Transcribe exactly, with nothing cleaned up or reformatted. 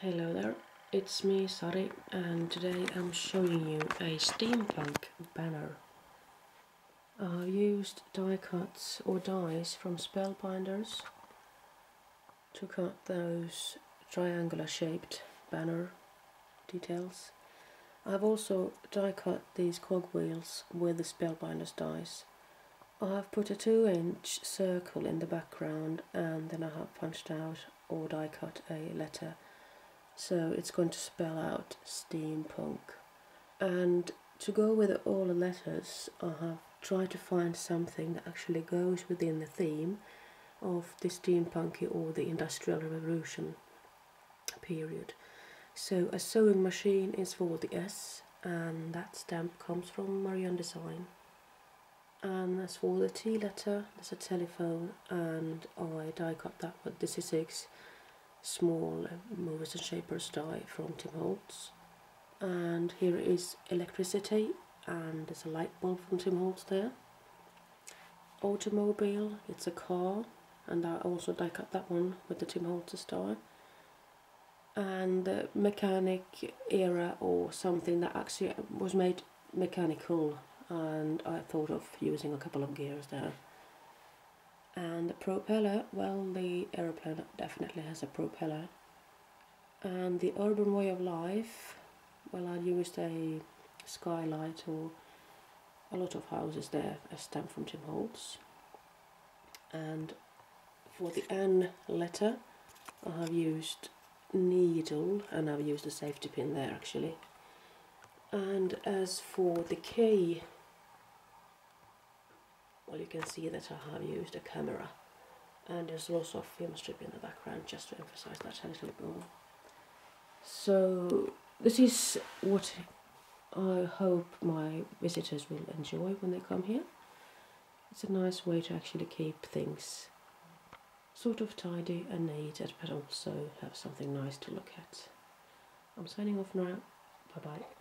Hello there, it's me Sari, and today I'm showing you a steampunk banner. I've used die cuts or dies from Spellbinders to cut those triangular shaped banner details. I've also die cut these cogwheels with the Spellbinders dies. I've put a two inch circle in the background and then I have punched out or die cut a letter. So it's going to spell out steampunk. And to go with all the letters, I have tried to find something that actually goes within the theme of the steampunky or the industrial revolution period. So a sewing machine is for the S, and that stamp comes from Marianne Design. And as for the T letter, there's a telephone, and I die cut that with the C six. Small movers and shapers die from Tim Holtz. And here is electricity, and there's a light bulb from Tim Holtz there. Automobile, it's a car, and I also die cut that one with the Tim Holtz die. And the mechanic era, or something that actually was made mechanical, and I thought of using a couple of gears there. And the propeller, well, the aeroplane definitely has a propeller. And the urban way of life, well, I used a skylight or a lot of houses there, a stamp from Tim Holtz. And for the N letter, I have used needle, and I've used a safety pin there actually. And as for the K, well, you can see that I have used a camera, and there's also a film strip in the background just to emphasize that a little bit more. So this is what I hope my visitors will enjoy when they come here. It's a nice way to actually keep things sort of tidy and neat, but also have something nice to look at. I'm signing off now. Bye bye.